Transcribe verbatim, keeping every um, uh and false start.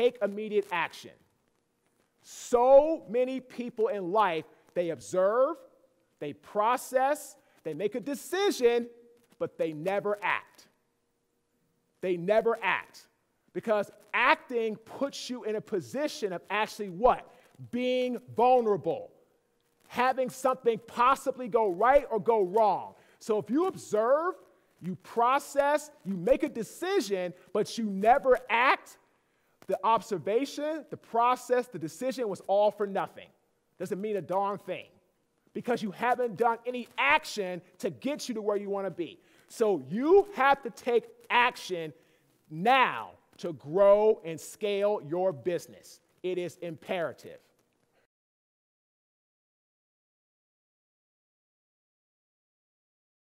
take immediate action. So many people in life, they observe, they process, they make a decision, but they never act. They never act. Because acting puts you in a position of actually what? Being vulnerable. Having something possibly go right or go wrong. So if you observe, you process, you make a decision, but you never act, the observation, the process, the decision was all for nothing. Doesn't mean a darn thing. Because you haven't done any action to get you to where you want to be. So you have to take action now to grow and scale your business. It is imperative.